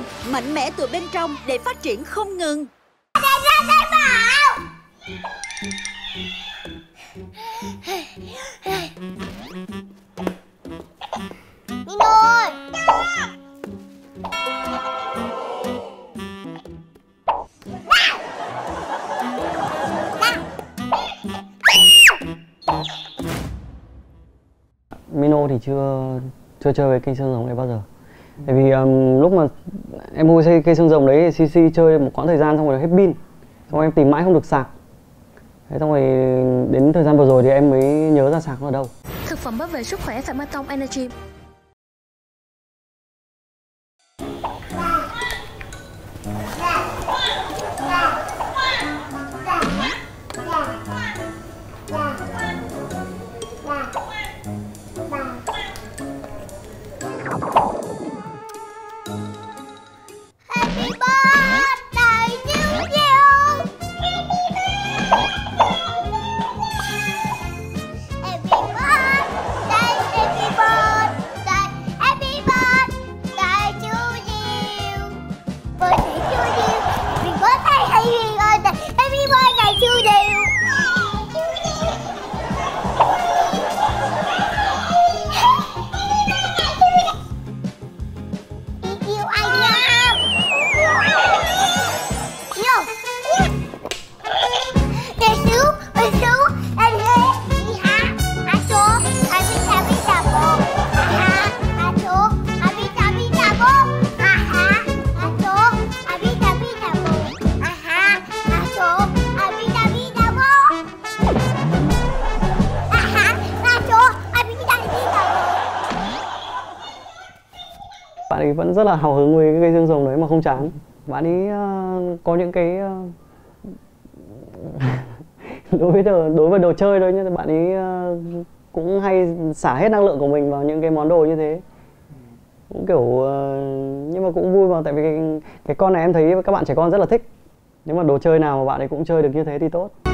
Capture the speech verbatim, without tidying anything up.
cần mạnh mẽ từ bên trong để phát triển không ngừng. MINO ơi! MINO thì chưa chưa chơi với cây xương rồng này bao giờ. Tại vì um, lúc mà em mua cây xương rồng đấy, xê xê chơi một quãng thời gian xong rồi hết pin, xong em tìm mãi không được sạc. Thế xong rồi đến thời gian vừa rồi thì em mới nhớ ra sạc nó ở đâu. Thực phẩm bảo vệ sức khỏe Fatom Energy. Bạn ấy vẫn rất là hào hứng với cái cây xương rồng đấy mà không chán. Bạn ấy uh, có những cái uh... đối với đồ, đối với đồ chơi thôi, nhưng bạn ấy uh, cũng hay xả hết năng lượng của mình vào những cái món đồ như thế. Cũng kiểu uh, nhưng mà cũng vui mà, tại vì cái, cái con này em thấy các bạn trẻ con rất là thích. Nếu mà đồ chơi nào mà bạn ấy cũng chơi được như thế thì tốt.